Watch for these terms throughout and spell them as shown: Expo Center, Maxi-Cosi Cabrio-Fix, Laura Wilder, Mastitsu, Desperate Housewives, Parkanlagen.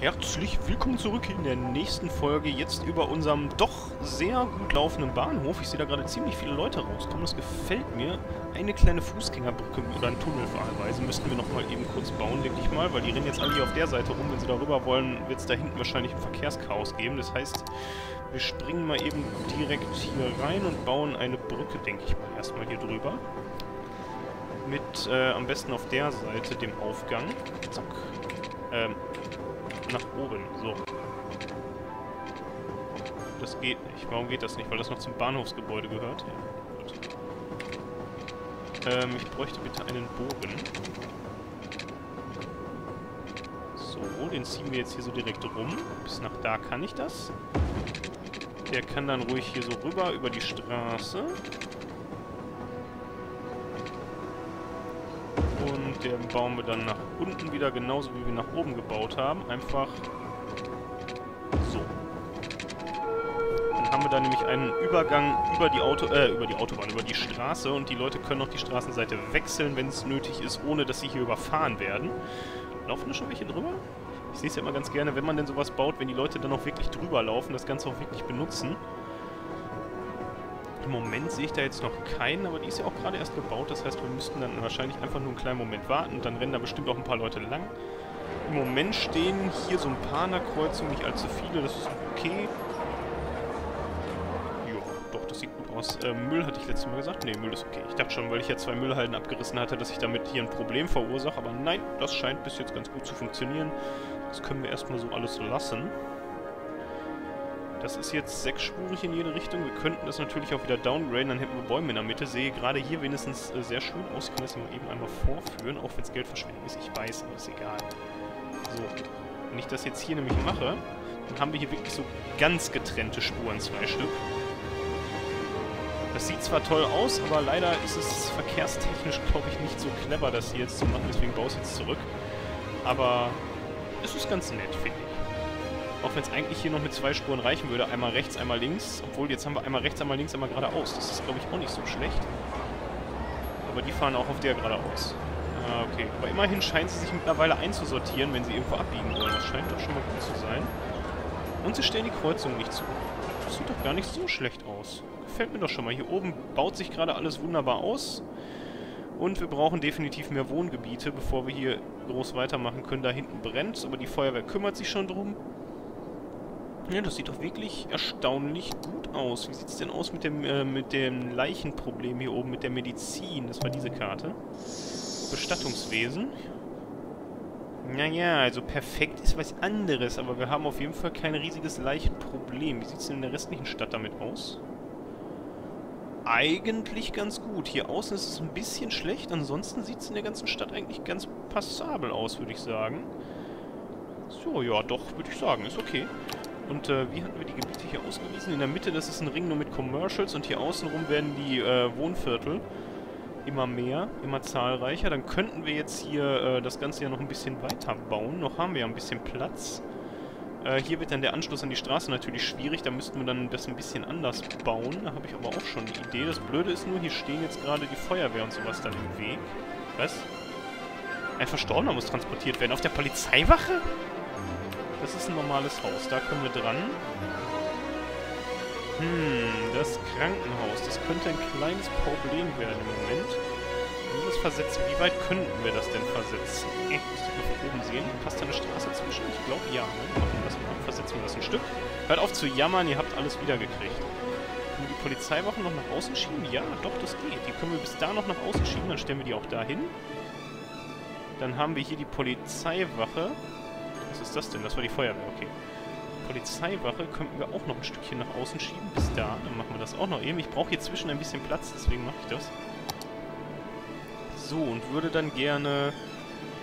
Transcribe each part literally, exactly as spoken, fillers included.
Herzlich willkommen zurück in der nächsten Folge, jetzt über unserem doch sehr gut laufenden Bahnhof. Ich sehe da gerade ziemlich viele Leute rauskommen, das gefällt mir. Eine kleine Fußgängerbrücke oder einen Tunnel wahlweise müssten wir nochmal eben kurz bauen, denke ich mal, weil die rennen jetzt alle hier auf der Seite rum. Wenn sie darüber wollen, wird es da hinten wahrscheinlich ein Verkehrschaos geben. Das heißt, wir springen mal eben direkt hier rein und bauen eine Brücke, denke ich mal, erstmal hier drüber. Mit äh, am besten auf der Seite dem Aufgang. Zack. Ähm. Nach oben, so. Das geht nicht. Warum geht das nicht? Weil das noch zum Bahnhofsgebäude gehört. Ja, ähm, ich bräuchte bitte einen Bogen. So, den ziehen wir jetzt hier so direkt rum. Bis nach da kann ich das. Der kann dann ruhig hier so rüber über die Straße. Und den bauen wir dann nach unten wieder, genauso wie wir nach oben gebaut haben. Einfach so. Dann haben wir da nämlich einen Übergang über die, Auto äh, über die Autobahn, über die Straße. Und die Leute können auch die Straßenseite wechseln, wenn es nötig ist, ohne dass sie hier überfahren werden. Laufen da schon welche drüber? Ich sehe es ja immer ganz gerne, wenn man denn sowas baut, wenn die Leute dann auch wirklich drüber laufen, das Ganze auch wirklich benutzen. Im Moment sehe ich da jetzt noch keinen, aber die ist ja auch gerade erst gebaut. Das heißt, wir müssten dann wahrscheinlich einfach nur einen kleinen Moment warten. Und dann rennen da bestimmt auch ein paar Leute lang. Im Moment stehen hier so ein paar an der Kreuzung, nicht allzu viele. Das ist okay. Jo, doch, das sieht gut aus. Äh, Müll hatte ich letztes Mal gesagt. Ne, Müll ist okay. Ich dachte schon, weil ich ja zwei Müllhalden abgerissen hatte, dass ich damit hier ein Problem verursache. Aber nein, das scheint bis jetzt ganz gut zu funktionieren. Das können wir erstmal so alles lassen. Das ist jetzt sechsspurig in jede Richtung. Wir könnten das natürlich auch wieder downgraden, dann hätten wir Bäume in der Mitte. Sehe gerade hier wenigstens äh, sehr schön aus. Ich kann das mal eben einmal vorführen, auch wenn es Geldverschwendung ist. Ich weiß, aber ist egal. So, wenn ich das jetzt hier nämlich mache, dann haben wir hier wirklich so ganz getrennte Spuren, zwei Stück. Das sieht zwar toll aus, aber leider ist es verkehrstechnisch, glaube ich, nicht so clever, das hier jetzt zu machen. Deswegen baue ich es jetzt zurück. Aber es ist ganz nett, finde ich. Auch wenn es eigentlich hier noch mit zwei Spuren reichen würde. Einmal rechts, einmal links. Obwohl, jetzt haben wir einmal rechts, einmal links, einmal geradeaus. Das ist, glaube ich, auch nicht so schlecht. Aber die fahren auch auf der geradeaus. Ah, okay. Aber immerhin scheint sie sich mittlerweile einzusortieren, wenn sie irgendwo abbiegen wollen. Das scheint doch schon mal gut zu sein. Und sie stellen die Kreuzung nicht zu. Das sieht doch gar nicht so schlecht aus. Gefällt mir doch schon mal. Hier oben baut sich gerade alles wunderbar aus. Und wir brauchen definitiv mehr Wohngebiete, bevor wir hier groß weitermachen können. Da hinten brennt es, aber die Feuerwehr kümmert sich schon drum. Ja, das sieht doch wirklich erstaunlich gut aus. Wie sieht es denn aus mit dem, äh, mit dem Leichenproblem hier oben, mit der Medizin? Das war diese Karte. Bestattungswesen. Naja, also perfekt ist was anderes, aber wir haben auf jeden Fall kein riesiges Leichenproblem. Wie sieht es denn in der restlichen Stadt damit aus? Eigentlich ganz gut. Hier außen ist es ein bisschen schlecht, ansonsten sieht es in der ganzen Stadt eigentlich ganz passabel aus, würde ich sagen. So, ja, doch, würde ich sagen, ist okay. Und äh, wie hatten wir die Gebiete hier ausgewiesen? In der Mitte, das ist ein Ring nur mit Commercials und hier außenrum werden die äh, Wohnviertel immer mehr, immer zahlreicher. Dann könnten wir jetzt hier äh, das Ganze ja noch ein bisschen weiter bauen. Noch haben wir ja ein bisschen Platz. Äh, hier wird dann der Anschluss an die Straße natürlich schwierig. Da müssten wir dann das ein bisschen anders bauen. Da habe ich aber auch schon die Idee. Das Blöde ist nur, hier stehen jetzt gerade die Feuerwehr und sowas dann im Weg. Was? Ein Verstorbener muss transportiert werden. Auf der Polizeiwache? Das ist ein normales Haus. Da kommen wir dran. Hm, das Krankenhaus. Das könnte ein kleines Problem werden im Moment. Wie, das versetzen? Wie weit könnten wir das denn versetzen? Ich muss das mal von oben sehen. Passt da eine Straße zwischen? Ich glaube, ja. Ne? Machen wir das mal. Versetzen wir das ein Stück. Hört auf zu jammern. Ihr habt alles wiedergekriegt. Können wir die Polizeiwache noch nach außen schieben? Ja, doch, das geht. Die können wir bis da noch nach außen schieben. Dann stellen wir die auch da hin. Dann haben wir hier die Polizeiwache. Was ist das denn? Das war die Feuerwehr, okay. Polizeiwache könnten wir auch noch ein Stückchen nach außen schieben. Bis da, dann machen wir das auch noch eben. Ich brauche hier zwischen ein bisschen Platz, deswegen mache ich das. So, und würde dann gerne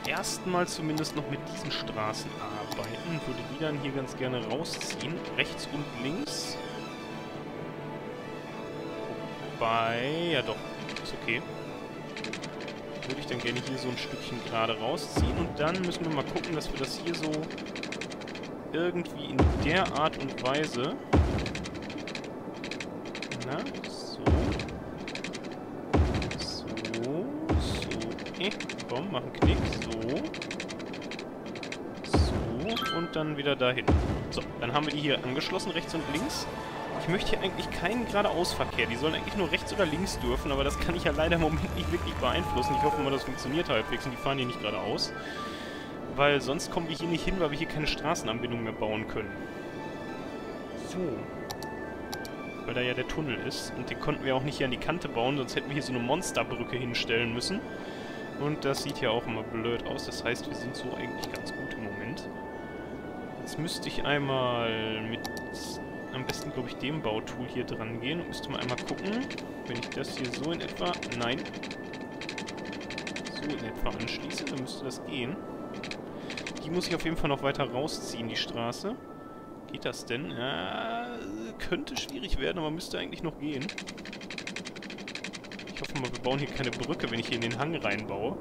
erstmal zumindest noch mit diesen Straßen arbeiten. Würde die dann hier ganz gerne rausziehen. Rechts und links. Wobei, ja doch, ist okay. Würde ich dann gerne hier so ein Stückchen gerade rausziehen. Und dann müssen wir mal gucken, dass wir das hier so irgendwie in der Art und Weise... Na, so. So, so. Eh, komm, mach einen Knick. So. So. und dann wieder dahin. So, dann haben wir die hier angeschlossen, rechts und links. Ich möchte hier eigentlich keinen Geradeausverkehr. Die sollen eigentlich nur rechts oder links dürfen, aber das kann ich ja leider im Moment nicht wirklich beeinflussen. Ich hoffe mal, das funktioniert halbwegs und die fahren hier nicht geradeaus. Weil sonst kommen wir hier nicht hin, weil wir hier keine Straßenanbindung mehr bauen können. So. Weil da ja der Tunnel ist. Und den konnten wir auch nicht hier an die Kante bauen, sonst hätten wir hier so eine Monsterbrücke hinstellen müssen. Und das sieht ja auch immer blöd aus. Das heißt, wir sind so eigentlich ganz gut im Moment. Jetzt müsste ich einmal mit... am besten, glaube ich, dem Bautool hier dran gehen. Müsste man einmal gucken, wenn ich das hier so in etwa... Nein. So in etwa anschließe, dann müsste das gehen. Die muss ich auf jeden Fall noch weiter rausziehen, die Straße. Geht das denn? Ja, könnte schwierig werden, aber müsste eigentlich noch gehen. Ich hoffe mal, wir bauen hier keine Brücke, wenn ich hier in den Hang reinbaue.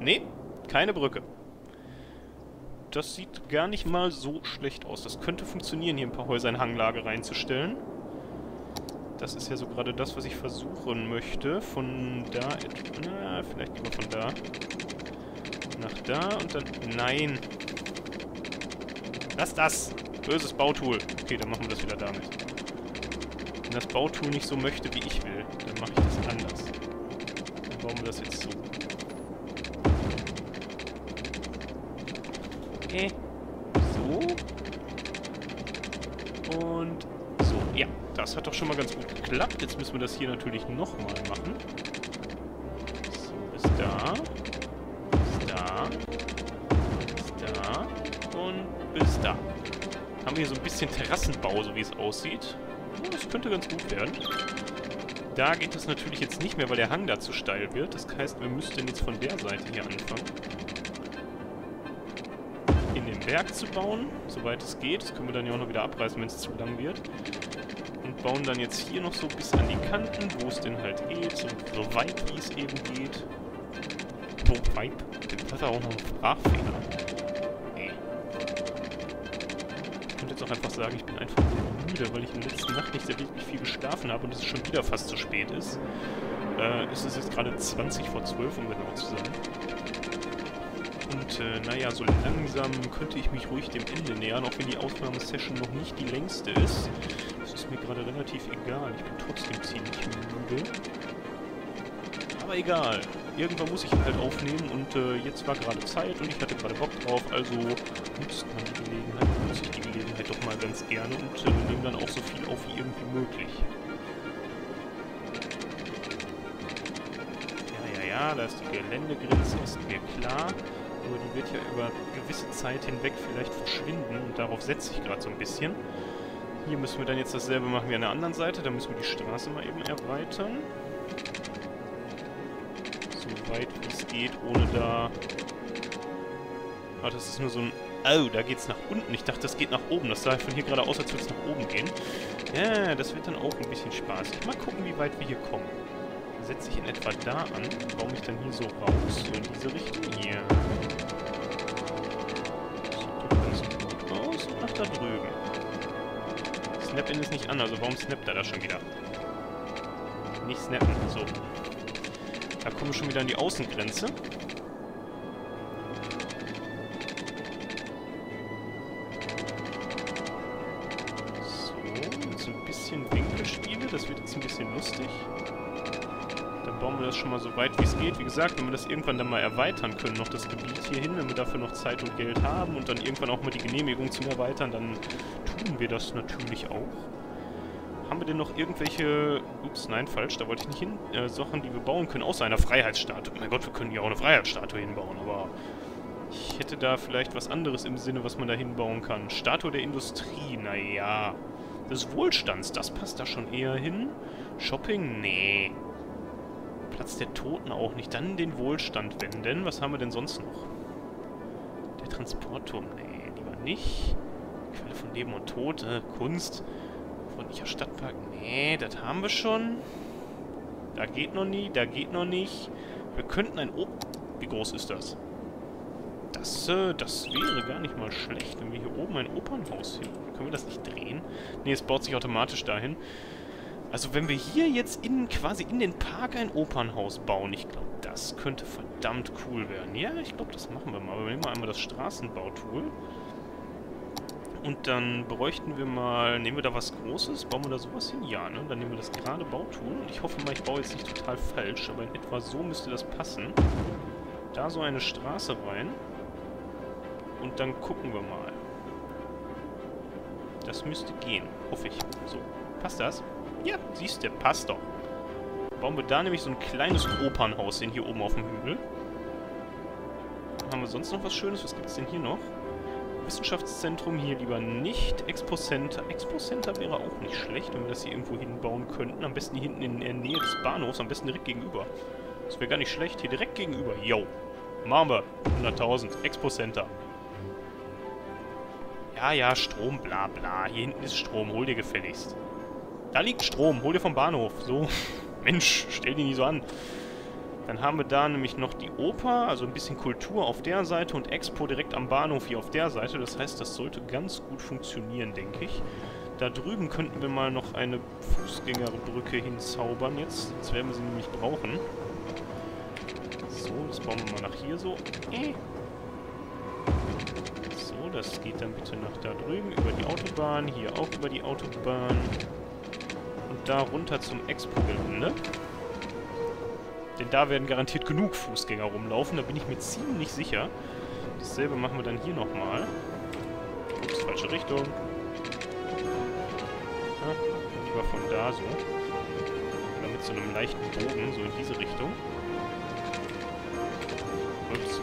Nee, keine Brücke. Das sieht gar nicht mal so schlecht aus. Das könnte funktionieren, hier ein paar Häuser in Hanglage reinzustellen. Das ist ja so gerade das, was ich versuchen möchte. Von da... Na, vielleicht lieber von da. Nach da und dann... Nein! Lass das! Böses Bautool! Okay, dann machen wir das wieder damit. Wenn das Bautool nicht so möchte, wie ich will, dann mache ich das anders. Dann bauen wir das jetzt so. Okay. So. Und so. Ja, das hat doch schon mal ganz gut geklappt. Jetzt müssen wir das hier natürlich nochmal machen. So, bis da. Bis da. Bis da. Und bis da. Haben wir hier so ein bisschen Terrassenbau, so wie es aussieht. Das könnte ganz gut werden. Da geht das natürlich jetzt nicht mehr, weil der Hang da zu steil wird. Das heißt, wir müssten jetzt von der Seite hier anfangen. Berg zu bauen, soweit es geht. Das können wir dann ja auch noch wieder abreißen, wenn es zu lang wird. Und bauen dann jetzt hier noch so bis an die Kanten, wo es denn halt geht, so, so weit wie es eben geht. So weit? Das hat auch noch einen Sprachfehler. Ey. Ich könnte jetzt auch einfach sagen, ich bin einfach müde, weil ich in der letzten Nacht nicht sehr wirklich viel geschlafen habe und es schon wieder fast zu spät ist. Äh, es ist jetzt gerade zwanzig vor zwölf, um genau zu sein. Und äh, naja, so langsam könnte ich mich ruhig dem Ende nähern, auch wenn die Aufnahmesession noch nicht die längste ist. Das ist mir gerade relativ egal. Ich bin trotzdem ziemlich müde. Aber egal. Irgendwann muss ich ihn halt aufnehmen und äh, jetzt war gerade Zeit und ich hatte gerade Bock drauf, also nutzt man die Gelegenheit, nutze ich die Gelegenheit doch mal ganz gerne und äh, nehme dann auch so viel auf wie irgendwie möglich. Ja, ja, ja, da ist die Geländegrenze, ist mir klar. Aber die wird ja über gewisse Zeit hinweg vielleicht verschwinden und darauf setze ich gerade so ein bisschen. Hier müssen wir dann jetzt dasselbe machen wie an der anderen Seite. Da müssen wir die Straße mal eben erweitern. So weit wie es geht, ohne da... Ah, das ist nur so ein... Oh, da geht's nach unten. Ich dachte, das geht nach oben. Das sah von hier gerade aus, als würde es nach oben gehen. Ja, das wird dann auch ein bisschen spaßig. Mal gucken, wie weit wir hier kommen. Dann setze ich in etwa da an. Baue mich dann hier so raus, so in diese Richtung hier. Da drüben. Snap-in ist nicht an, also warum snappt er das schon wieder? Nicht snappen, so. Da kommen wir schon wieder an die Außengrenze. So, jetzt ein bisschen Winkelspiele, das wird jetzt ein bisschen lustig. Dann bauen wir das schon mal so weit wie es geht. Wie gesagt, wenn wir das irgendwann dann mal erweitern können, noch das Gebiet hier hin, wenn wir dafür noch Zeit und Geld haben und dann irgendwann auch mal die Genehmigung zum Erweitern, dann tun wir das natürlich auch. Haben wir denn noch irgendwelche... Ups, nein, falsch, da wollte ich nicht hin. Äh, Sachen, die wir bauen können, außer einer Freiheitsstatue. Mein Gott, wir können ja auch eine Freiheitsstatue hinbauen, aber... Ich hätte da vielleicht was anderes im Sinne, was man da hinbauen kann. Statue der Industrie, naja. Des Wohlstands, das passt da schon eher hin. Shopping, nee. Platz der Toten auch nicht. Dann den Wohlstand, wenn denn. Was haben wir denn sonst noch? Der Transportturm. Nee, lieber nicht. Quelle von Leben und Tod. Äh, Kunst. Freundlicher Stadtpark. Nee, das haben wir schon. Da geht noch nie. Da geht noch nicht. Wir könnten ein... Oh, wie groß ist das? Das, äh, das wäre gar nicht mal schlecht, wenn wir hier oben ein Opernhaus hin... Können wir das nicht drehen? Nee, es baut sich automatisch dahin. Also wenn wir hier jetzt in, quasi in den Park ein Opernhaus bauen, ich glaube, das könnte verdammt cool werden. Ja, ich glaube, das machen wir mal. Aber wir nehmen mal einmal das Straßenbautool. Und dann bräuchten wir mal... Nehmen wir da was Großes? Bauen wir da sowas hin? Ja, ne? Dann nehmen wir das gerade Bautool. Und ich hoffe mal, ich baue jetzt nicht total falsch. Aber in etwa so müsste das passen. Da so eine Straße rein. Und dann gucken wir mal. Das müsste gehen. Hoffe ich. So. Passt das? Ja, siehst du, passt doch. Bauen wir da nämlich so ein kleines Opernhaus hin, hier oben auf dem Hügel. Haben wir sonst noch was Schönes? Was gibt's denn hier noch? Wissenschaftszentrum hier lieber nicht. Expo Center. Expo Center wäre auch nicht schlecht, wenn wir das hier irgendwo hinbauen könnten. Am besten hier hinten in der Nähe des Bahnhofs. Am besten direkt gegenüber. Das wäre gar nicht schlecht. Hier direkt gegenüber. Yo. Machen wir. hunderttausend. Expo Center. Ja, ja, Strom, bla, bla. Hier hinten ist Strom. Hol dir gefälligst. Da liegt Strom. Hol dir vom Bahnhof. So. Mensch, stell die nicht so an. Dann haben wir da nämlich noch die Oper, also ein bisschen Kultur auf der Seite und Expo direkt am Bahnhof hier auf der Seite. Das heißt, das sollte ganz gut funktionieren, denke ich. Da drüben könnten wir mal noch eine Fußgängerbrücke hinzaubern jetzt. Jetzt werden wir sie nämlich brauchen. So, das bauen wir mal nach hier so. So, das geht dann bitte nach da drüben über die Autobahn, hier auch über die Autobahn. Und da runter zum Expo-Gelände. Denn da werden garantiert genug Fußgänger rumlaufen. Da bin ich mir ziemlich sicher. Dasselbe machen wir dann hier nochmal. Ups, falsche Richtung. Ja, lieber von da so. Oder mit so einem leichten Bogen, so in diese Richtung. Ups.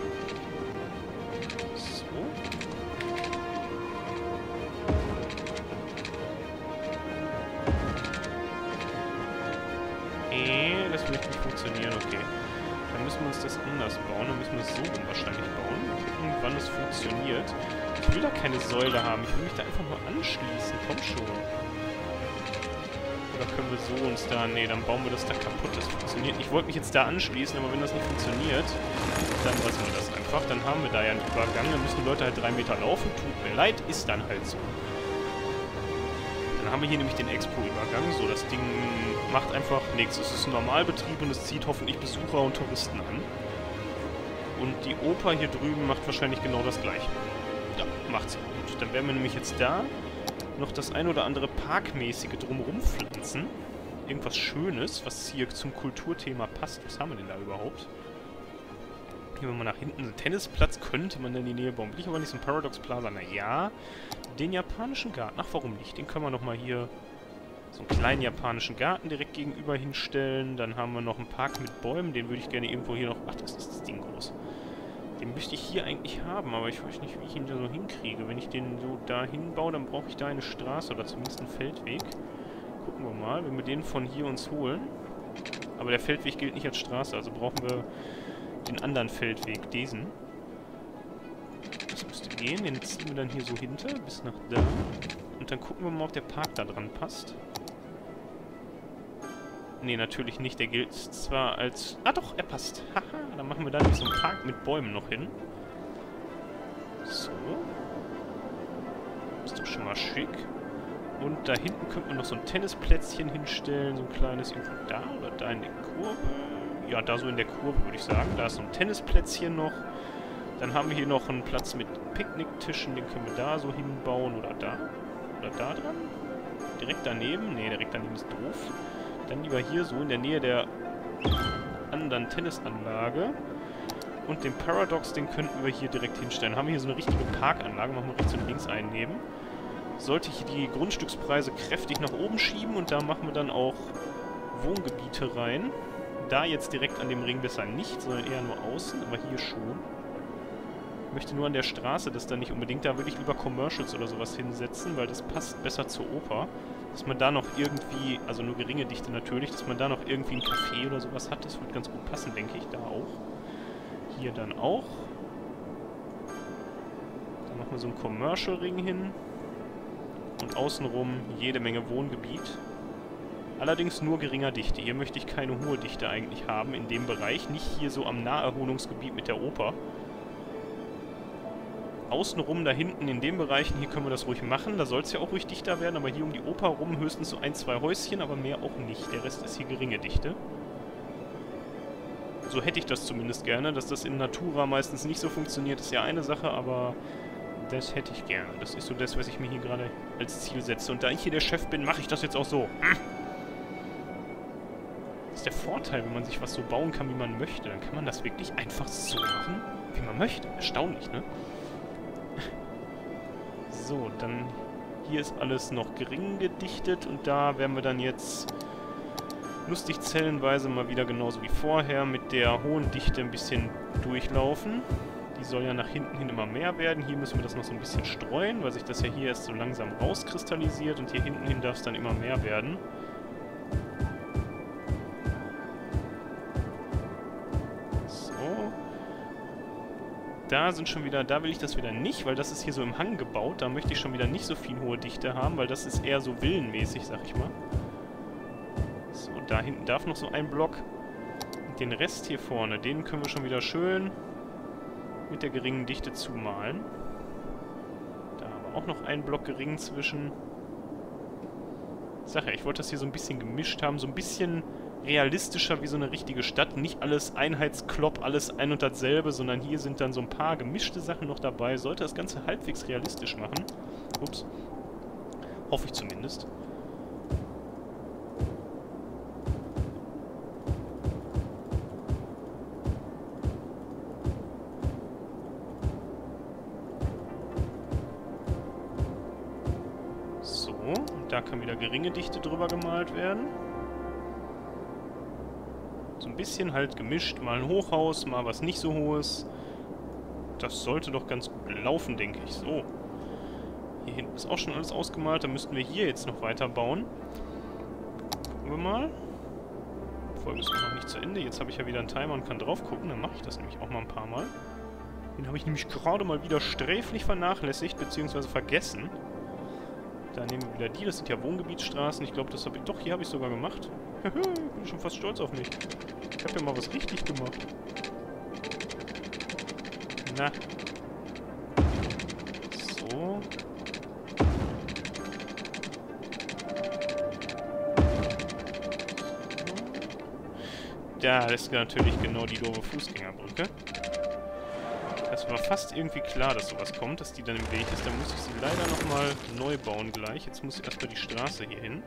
Das wird nicht funktionieren, okay. Dann müssen wir uns das anders bauen. Dann müssen wir es so unwahrscheinlich bauen. Gucken, wann es funktioniert. Ich will da keine Säule haben. Ich will mich da einfach mal anschließen. Komm schon. Oder können wir so uns da... Nee, dann bauen wir das da kaputt. Das funktioniert. Ich wollte mich jetzt da anschließen, aber wenn das nicht funktioniert, dann lassen wir das einfach. Dann haben wir da ja einen Übergang. Dann müssen die Leute halt drei Meter laufen. Tut mir leid, ist dann halt so. Dann haben wir hier nämlich den Expo-Übergang. So, das Ding macht einfach nichts. Es ist ein Normalbetrieb und es zieht hoffentlich Besucher und Touristen an. Und die Oper hier drüben macht wahrscheinlich genau das gleiche. Ja, macht sie gut. Dann werden wir nämlich jetzt da noch das ein oder andere Parkmäßige drumherum pflanzen. Irgendwas Schönes, was hier zum Kulturthema passt. Was haben wir denn da überhaupt? Hier, wenn man nach hinten... Einen Tennisplatz könnte man in die Nähe bauen. Will ich aber nicht so ein Paradox Plaza. Naja, den japanischen Garten. Ach, warum nicht? Den können wir nochmal hier so einen kleinen japanischen Garten direkt gegenüber hinstellen. Dann haben wir noch einen Park mit Bäumen. Den würde ich gerne irgendwo hier noch... Ach, das ist das Ding groß. Den müsste ich hier eigentlich haben, aber ich weiß nicht, wie ich ihn da so hinkriege. Wenn ich den so da hinbaue, dann brauche ich da eine Straße oder zumindest einen Feldweg. Gucken wir mal, wenn wir den von hier uns holen. Aber der Feldweg gilt nicht als Straße, also brauchen wir... den anderen Feldweg, diesen. Das müsste gehen, den ziehen wir dann hier so hinter, bis nach da. Und dann gucken wir mal, ob der Park da dran passt. Ne, natürlich nicht, der gilt zwar als... Ah doch, er passt. Haha, dann machen wir da nämlich so einen Park mit Bäumen noch hin. So. Ist doch schon mal schick. Und da hinten könnte man noch so ein Tennisplätzchen hinstellen, so ein kleines irgendwo da oder da in der Kurve. Ja, da so in der Kurve, würde ich sagen. Da ist so ein Tennisplätzchen noch. Dann haben wir hier noch einen Platz mit Picknicktischen. Den können wir da so hinbauen. Oder da. Oder da dran. Direkt daneben. Ne, direkt daneben ist doof. Dann lieber hier so in der Nähe der anderen Tennisanlage. Und den Paradox, den könnten wir hier direkt hinstellen. Haben wir hier so eine richtige Parkanlage. Machen wir rechts und links einnehmen. Sollte ich die Grundstückspreise kräftig nach oben schieben. Und da machen wir dann auch Wohngebiete rein. Da jetzt direkt an dem Ring besser nicht, sondern eher nur außen, aber hier schon. Ich möchte nur an der Straße das dann nicht unbedingt, da würde ich lieber Commercials oder sowas hinsetzen, weil das passt besser zur Oper. Dass man da noch irgendwie, also nur geringe Dichte natürlich, dass man da noch irgendwie ein Café oder sowas hat, das wird ganz gut passen, denke ich, da auch. Hier dann auch. Dann machen wir so einen Commercial-Ring hin. Und außenrum jede Menge Wohngebiet. Allerdings nur geringer Dichte. Hier möchte ich keine hohe Dichte eigentlich haben in dem Bereich. Nicht hier so am Naherholungsgebiet mit der Oper. Außenrum da hinten in den Bereichen, hier können wir das ruhig machen. Da soll es ja auch ruhig dichter werden, aber hier um die Oper rum höchstens so ein, zwei Häuschen, aber mehr auch nicht. Der Rest ist hier geringe Dichte. So hätte ich das zumindest gerne. Dass das in Natura meistens nicht so funktioniert, ist ja eine Sache, aber Das hätte ich gern. Das ist so das, was ich mir hier gerade als Ziel setze. Und da ich hier der Chef bin, mache ich das jetzt auch so. Hm. Das ist der Vorteil, wenn man sich was so bauen kann, wie man möchte. Dann kann man das wirklich einfach so machen, wie man möchte. Erstaunlich, ne? So, dann... Hier ist alles noch gering gedichtet. Und da werden wir dann jetzt... lustig zellenweise mal wieder genauso wie vorher mit der hohen Dichte ein bisschen durchlaufen. Die soll ja nach hinten hin immer mehr werden. Hier müssen wir das noch so ein bisschen streuen, weil sich das ja hier erst so langsam rauskristallisiert und hier hinten hin darf es dann immer mehr werden. So. Da sind schon wieder, da will ich das wieder nicht, weil das ist hier so im Hang gebaut. Da möchte ich schon wieder nicht so viel hohe Dichte haben, weil das ist eher so villenmäßig, sag ich mal. So, da hinten darf noch so ein Block. Den Rest hier vorne, den können wir schon wieder schön mit der geringen Dichte zumalen. Da haben wir auch noch einen Block gering zwischen. Ich sag ja, ich wollte das hier so ein bisschen gemischt haben, so ein bisschen realistischer wie so eine richtige Stadt. Nicht alles Einheitsklopp, alles ein und dasselbe, sondern hier sind dann so ein paar gemischte Sachen noch dabei. Sollte das Ganze halbwegs realistisch machen. Ups. Hoffe ich zumindest. Da kann wieder geringe Dichte drüber gemalt werden. So ein bisschen halt gemischt. Mal ein Hochhaus, mal was nicht so hohes. Das sollte doch ganz gut laufen, denke ich. So. Hier hinten ist auch schon alles ausgemalt. Da müssten wir hier jetzt noch weiter bauen. Gucken wir mal. Die Folge ist noch nicht zu Ende. Jetzt habe ich ja wieder einen Timer und kann drauf gucken. Dann mache ich das nämlich auch mal ein paar Mal. Den habe ich nämlich gerade mal wieder sträflich vernachlässigt, beziehungsweise vergessen. Da nehmen wir wieder die. Das sind ja Wohngebietsstraßen. Ich glaube, das habe ich... Doch, hier habe ich sogar gemacht. Ich bin schon fast stolz auf mich. Ich habe ja mal was richtig gemacht. Na. So. Ja, das ist natürlich genau die doofe Fußgängerbrücke. Das war fast irgendwie klar, dass sowas kommt, dass die dann im Weg ist. Dann muss ich sie leider nochmal neu bauen gleich. Jetzt muss ich erstmal die Straße hier hin.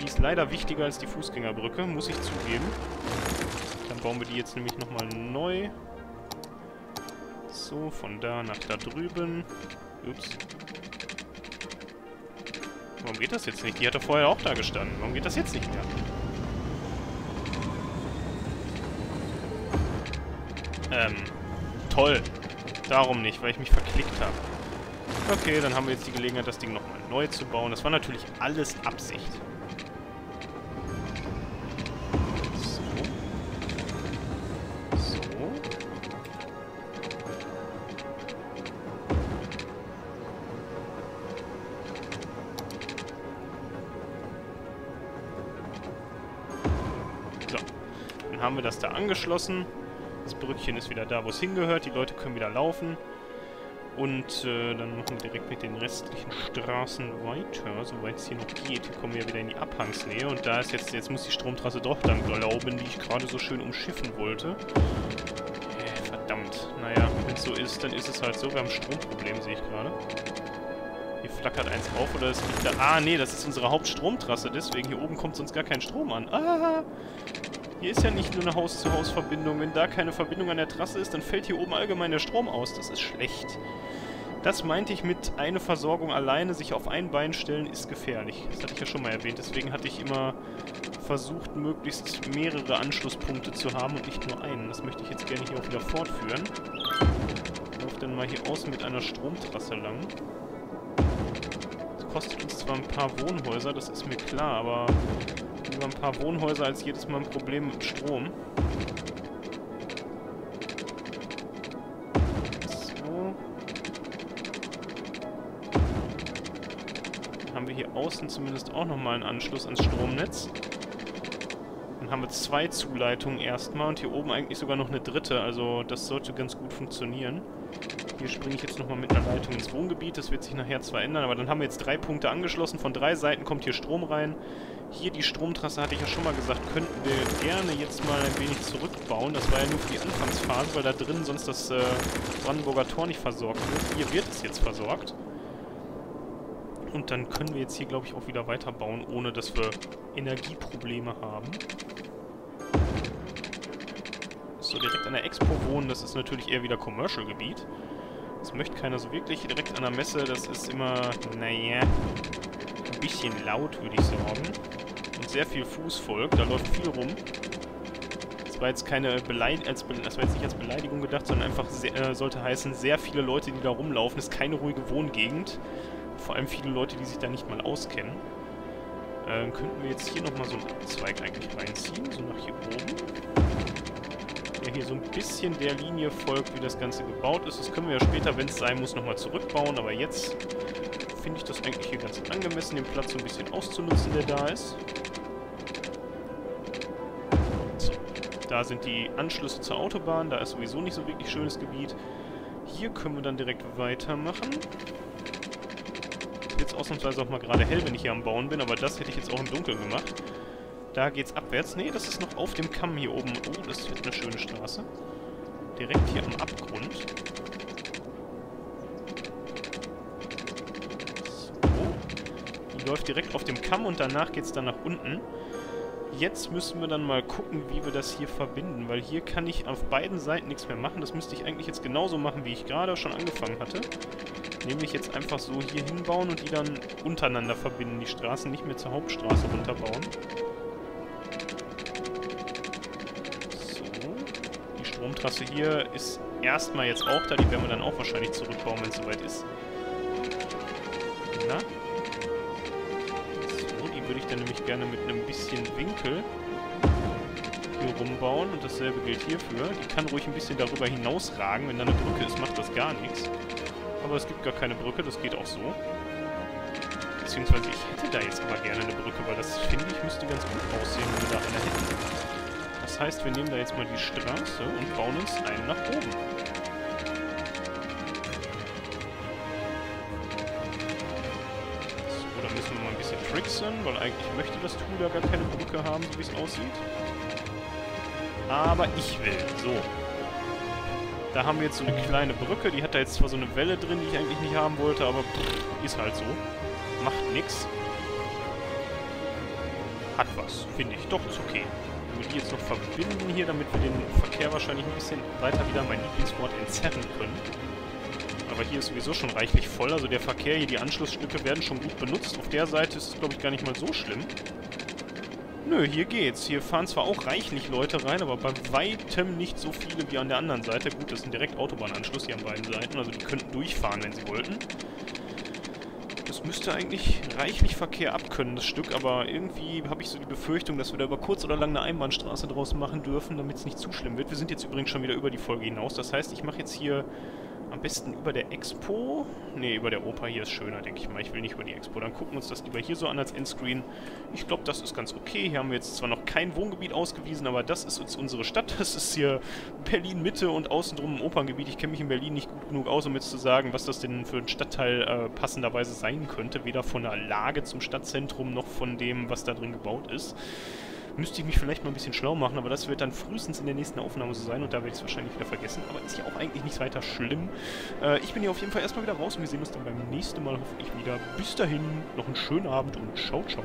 Die ist leider wichtiger als die Fußgängerbrücke, muss ich zugeben. Dann bauen wir die jetzt nämlich nochmal neu. So, von da nach da drüben. Ups. Warum geht das jetzt nicht? Die hat doch vorher auch da gestanden. Warum geht das jetzt nicht mehr? Ähm... Toll. Darum nicht, weil ich mich verklickt habe. Okay, dann haben wir jetzt die Gelegenheit, das Ding nochmal neu zu bauen. Das war natürlich alles Absicht. So. So. So. Dann haben wir das da angeschlossen. Das Brückchen ist wieder da, wo es hingehört. Die Leute können wieder laufen. Und äh, dann machen wir direkt mit den restlichen Straßen weiter, soweit es hier noch geht. Hier kommen wir wieder in die Abhangsnähe. Und da ist jetzt, jetzt muss die Stromtrasse doch dann glauben, die ich gerade so schön umschiffen wollte. Äh, verdammt. Naja, wenn es so ist, dann ist es halt so. Wir haben ein Stromproblem, sehe ich gerade. Hier flackert eins auf, oder es liegt da... Ah, nee, das ist unsere Hauptstromtrasse. Deswegen, hier oben kommt sonst gar kein Strom an. Ah! Hier ist ja nicht nur eine Haus-zu-Haus-Verbindung. Wenn da keine Verbindung an der Trasse ist, dann fällt hier oben allgemein der Strom aus. Das ist schlecht. Das meinte ich mit, eine Versorgung alleine, sich auf ein Bein stellen, ist gefährlich. Das hatte ich ja schon mal erwähnt. Deswegen hatte ich immer versucht, möglichst mehrere Anschlusspunkte zu haben und nicht nur einen. Das möchte ich jetzt gerne hier auch wieder fortführen. Ich laufe dann mal hier außen mit einer Stromtrasse lang. Das kostet uns zwar ein paar Wohnhäuser, das ist mir klar, aber... Über ein paar Wohnhäuser als jedes Mal ein Problem mit Strom. So. Dann haben wir hier außen zumindest auch nochmal einen Anschluss ans Stromnetz. Dann haben wir zwei Zuleitungen erstmal und hier oben eigentlich sogar noch eine dritte. Also das sollte ganz gut funktionieren. Hier springe ich jetzt nochmal mit einer Leitung ins Wohngebiet. Das wird sich nachher zwar ändern, aber dann haben wir jetzt drei Punkte angeschlossen. Von drei Seiten kommt hier Strom rein. Hier die Stromtrasse, hatte ich ja schon mal gesagt, könnten wir gerne jetzt mal ein wenig zurückbauen. Das war ja nur für die Anfangsphase, weil da drin sonst das äh, Brandenburger Tor nicht versorgt wird. Hier wird es jetzt versorgt. Und dann können wir jetzt hier, glaube ich, auch wieder weiterbauen, ohne dass wir Energieprobleme haben. So, direkt an der Expo wohnen, das ist natürlich eher wieder Commercial-Gebiet. Das möchte keiner so wirklich. Direkt an der Messe, das ist immer, naja, ein bisschen laut, würde ich sagen. Und sehr viel Fußvolk, da läuft viel rum. Das war jetzt keine Beleidigung, das war jetzt nicht als Beleidigung gedacht, sondern einfach sehr, äh, sollte heißen, sehr viele Leute, die da rumlaufen. Das ist keine ruhige Wohngegend. Vor allem viele Leute, die sich da nicht mal auskennen. Ähm, könnten wir jetzt hier nochmal so einen Abzweig eigentlich reinziehen, so nach hier oben. Der hier so ein bisschen der Linie folgt, wie das Ganze gebaut ist. Das können wir ja später, wenn es sein muss, nochmal zurückbauen. Aber jetzt finde ich das eigentlich hier ganz angemessen, den Platz so ein bisschen auszunutzen, der da ist. So, da sind die Anschlüsse zur Autobahn. Da ist sowieso nicht so wirklich schönes Gebiet. Hier können wir dann direkt weitermachen. Jetzt ausnahmsweise auch mal gerade hell, wenn ich hier am Bauen bin, aber das hätte ich jetzt auch im Dunkeln gemacht. Da geht's abwärts. Ne, das ist noch auf dem Kamm hier oben. Oh, das wird eine schöne Straße. Direkt hier am Abgrund. So. Die läuft direkt auf dem Kamm und danach geht's dann nach unten. Jetzt müssen wir dann mal gucken, wie wir das hier verbinden, weil hier kann ich auf beiden Seiten nichts mehr machen. Das müsste ich eigentlich jetzt genauso machen, wie ich gerade schon angefangen hatte. Nämlich jetzt einfach so hier hinbauen und die dann untereinander verbinden. Die Straßen nicht mehr zur Hauptstraße runterbauen. So. Die Stromtrasse hier ist erstmal jetzt auch da. Die werden wir dann auch wahrscheinlich zurückbauen, wenn es soweit ist. Na? So, die würde ich dann nämlich gerne mit einem bisschen Winkel hier rumbauen. Und dasselbe gilt hierfür. Die kann ruhig ein bisschen darüber hinausragen. Wenn da eine Brücke ist, macht das gar nichts. Aber es gibt gar keine Brücke, das geht auch so. Beziehungsweise ich hätte da jetzt aber gerne eine Brücke, weil das, finde ich, müsste ganz gut aussehen, wenn wir da eine hätten. Das heißt, wir nehmen da jetzt mal die Straße und bauen uns einen nach oben. So, dann müssen wir mal ein bisschen tricksen, weil eigentlich möchte das Tool da gar keine Brücke haben, so wie es aussieht. Aber ich will, so. Da haben wir jetzt so eine kleine Brücke, die hat da jetzt zwar so eine Welle drin, die ich eigentlich nicht haben wollte, aber pff, ist halt so. Macht nix. Hat was, finde ich. Doch, ist okay. Wenn wir die jetzt noch verbinden hier, damit wir den Verkehr wahrscheinlich ein bisschen weiter wieder, mein Lieblingswort, entzerren können. Aber hier ist sowieso schon reichlich voll, also der Verkehr hier, die Anschlussstücke werden schon gut benutzt. Auf der Seite ist es, glaube ich, gar nicht mal so schlimm. Nö, hier geht's. Hier fahren zwar auch reichlich Leute rein, aber bei weitem nicht so viele wie an der anderen Seite. Gut, das ist ein direkt Autobahnanschluss hier an beiden Seiten, also die könnten durchfahren, wenn sie wollten. Das müsste eigentlich reichlich Verkehr abkönnen, das Stück, aber irgendwie habe ich so die Befürchtung, dass wir da über kurz oder lang eine Einbahnstraße draus machen dürfen, damit es nicht zu schlimm wird. Wir sind jetzt übrigens schon wieder über die Folge hinaus, das heißt, ich mache jetzt hier am besten über der Expo. Ne, über der Oper hier ist schöner, denke ich mal. Ich will nicht über die Expo. Dann gucken wir uns das lieber hier so an als Endscreen. Ich glaube, das ist ganz okay. Hier haben wir jetzt zwar noch kein Wohngebiet ausgewiesen, aber das ist jetzt unsere Stadt. Das ist hier Berlin-Mitte und außen drum ein Operngebiet. Ich kenne mich in Berlin nicht gut genug aus, um jetzt zu sagen, was das denn für ein Stadtteil äh, passenderweise sein könnte. Weder von der Lage zum Stadtzentrum noch von dem, was da drin gebaut ist. Müsste ich mich vielleicht mal ein bisschen schlau machen, aber das wird dann frühestens in der nächsten Aufnahme so sein und da werde ich es wahrscheinlich wieder vergessen. Aber ist ja auch eigentlich nicht weiter schlimm. Äh, ich bin hier auf jeden Fall erstmal wieder raus und wir sehen uns dann beim nächsten Mal hoffentlich wieder. Bis dahin, noch einen schönen Abend und ciao, ciao.